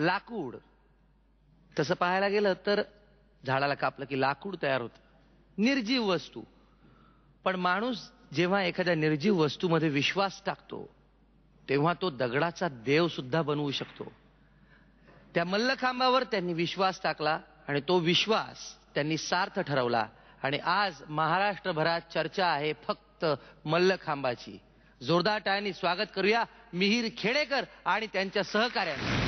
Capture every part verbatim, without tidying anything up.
लाकूड, तसं पाहायला गेलं तर झाडाला कापलं की लाकूड तयार होतं, निर्जीव वस्तू. पण माणूस जेव्हा एखाद्या निर्जीव वस्तूमध्ये विश्वास टाकतो तेव्हा तो दगडाचा देव सुद्धा बनवू शकतो. त्या मल्लखांबावर त्यांनी विश्वास टाकला आणि तो विश्वास त्यांनी सार्थ ठरवला आणि आज महाराष्ट्रभरात चर्चा आहे फक्त मल्लखांबाची. जोरदार टाळ्यांनी स्वागत करूया मिहीर खेडेकर आणि त्यांच्या सहकाऱ्यांना.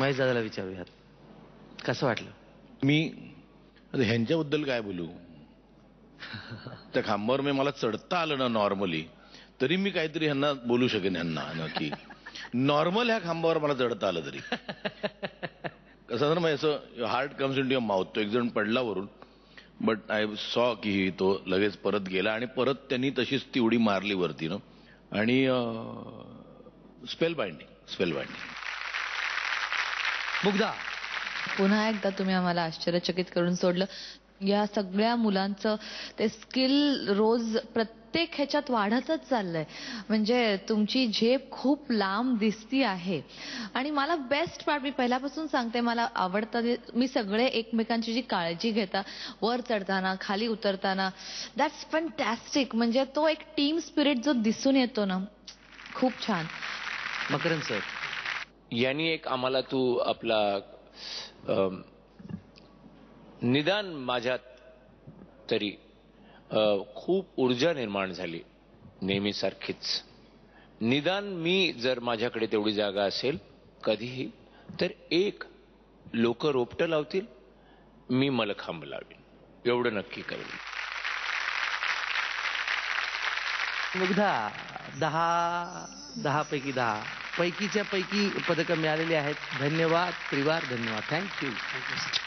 महेश दादाला विचारूयात कसं वाटलं. मी ह्यांच्याबद्दल काय बोलू. त्या खांबावर मी मला चढता आलं ना नॉर्मली तरी मी काहीतरी ह्यांना बोलू शकेन. ह्यांना की नॉर्मल ह्या खांबावर मला चढता आलं तरी कसं ना मग असं heart comes in to your mouth. तो एक जण पडला वरून बट आय सॉ की तो लगेच परत गेला आणि परत त्यांनी तशीच ती उडी मारली वरती ना. आणि spellbinding spellbinding. Mugdha पुन्हा एकदा तुम्ही आम्हाला आश्चर्यचकित करून सोडलं. या सगळ्या मुलांचं ते स्किल रोज प्रत्येक ह्याच्यात वाढतच चाललंय. म्हणजे तुमची झेप खूप लांब दिसती आहे. आणि मला बेस्ट पार्ट मी पहिल्यापासून सांगते मला आवडतं मी सगळे एकमेकांची जी काळजी घेता वर चढताना खाली उतरताना. That's fantastic. म्हणजे तो एक टीम स्पिरिट जो दिसून येतो ना खूप छान. मकरंद सर यांनी एक आम्हाला तू आपला निदान माझ्यात तरी खूप ऊर्जा निर्माण झाली नेहमीसारखीच. निदान मी जर माझ्याकडे तेवढी जागा असेल कधीही तर एक लोक रोपटं लावतील मी मल्लखांब लावेन एवढं नक्की करेन. मुग्धा दहा दहा पैकी दहा पैकीच्या पैकी पदकं मिळालेली आहेत. धन्यवाद त्रिवार धन्यवाद. थँक्यू.